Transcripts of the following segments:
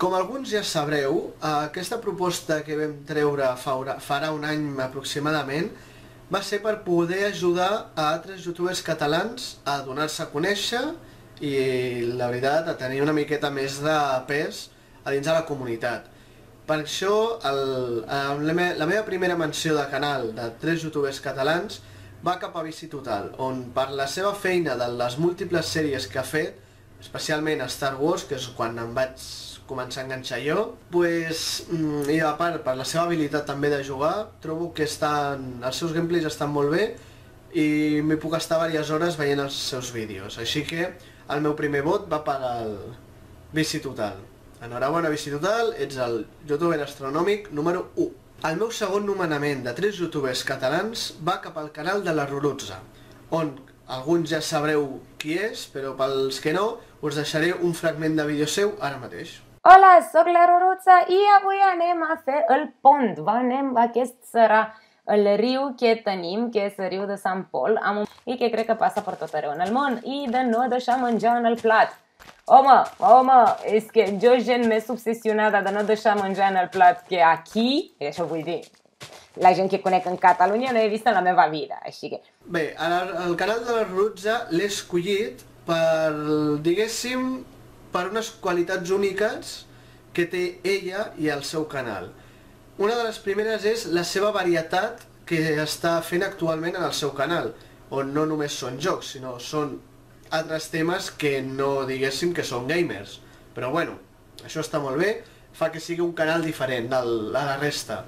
Com alguns ja sabreu, aquesta proposta que vam treure farà un any aproximadament va ser per poder ajudar a altres youtubers catalans a donar-se a conèixer i, la veritat, a tenir una miqueta més de pes a dins de la comunitat. Per això, la meva primera menció de canal de 3YoutubersCatalans va cap a Vici Total, on per la seva feina de les múltiples sèries que ha fet, especialment a Star Wars, que és quan em vaig començar a enganxar jo, i a part per la seva habilitat també de jugar, trobo que els seus gameplays estan molt bé i m'hi puc estar diverses hores veient els seus vídeos, així que el meu primer vot va per al Vici Total. Enhorabona, Vici Total, ets el youtuber astronòmic número 1. El meu segon nomenament de 3 youtubers catalans va cap al canal de la Rurutza, on alguns ja sabreu qui és, però pels que no, us deixaré un fragment de vídeo seu ara mateix. Hola, sóc la Rurutza i avui anem a fer el pont. Anem a aquest serà el riu que tenim, que és el riu de Sant Pol, i que crec que passa per tot arreu en el món, i de no deixar menjar en el plat. Home, és que jo gent més obsessionada de no deixar menjar en el plat que aquí, i això vull dir, la gent que conec en Catalunya no he vist en la meva vida, així que... Bé, el canal de la Rurutza l'he escollit per, diguéssim, per unes qualitats úniques que té ella i el seu canal. Una de les primeres és la seva varietat que està fent actualment en el seu canal, on no només són jocs, sinó són altres temes que no diguéssim que són gamers. Però bueno, això està molt bé, fa que sigui un canal diferent de la resta.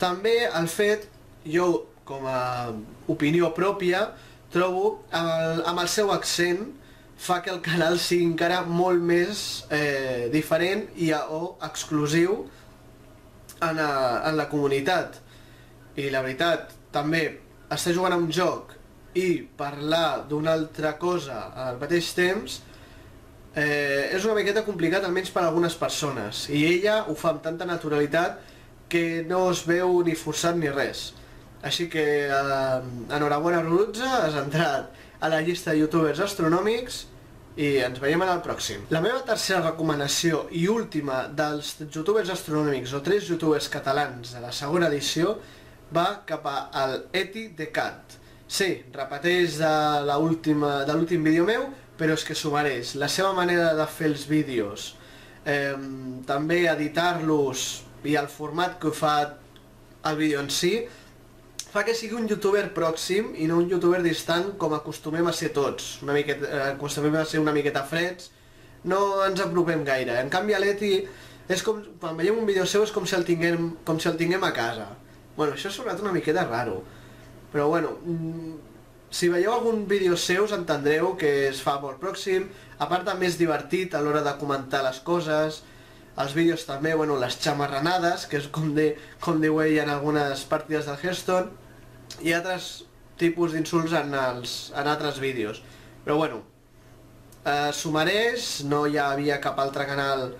També el fet, jo com a opinió pròpia, trobo amb el seu accent fa que el canal sigui encara molt més diferent o exclusiu en la comunitat. I la veritat, també, estar jugant a un joc i parlar d'una altra cosa al mateix temps és una miqueta complicat, almenys per a algunes persones, i ella ho fa amb tanta naturalitat que no es veu ni forçat ni res. Així que, enhorabona Rurutza, has entrat a la llista de youtubers astronòmics i ens veiem en el pròxim. La meva tercera recomanació i última dels youtubers astronòmics o 3 youtubers catalans de la segona edició va cap al Eti theCAT. Sí, repeteix de l'últim vídeo meu, però és que s'ho mereix. La seva manera de fer els vídeos, també editar-los, i el format que fa el vídeo en si fa que sigui un youtuber pròxim i no un youtuber distant com acostumem a ser tots. Acostumem a ser una miqueta freds, no ens apropem gaire. En canvi, l'Eti, quan veiem un vídeo seu és com si el tinguem a casa. Bueno, això ha sonat una miqueta raro, però bueno, si veieu algun vídeo seu us entendreu que es fa molt pròxim. A part també és divertit a l'hora de comentar les coses, els vídeos també, bueno, les xamarranades, que és com diu ell en algunes partides del Hearthstone, i altres tipus d'insults en altres vídeos. Però bueno, s'ho mereix, no hi havia cap altre canal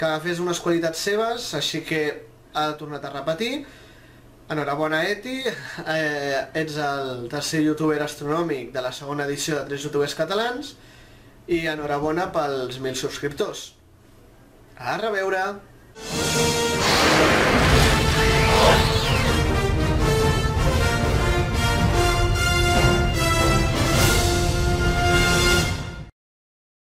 que fes unes qualitats seves, així que ha tornat a repetir. Enhorabona, Eti, ets el tercer youtuber astronòmic de la segona edició de 3 youtubers catalans, i enhorabona pels 1000 subscriptors. A reveure!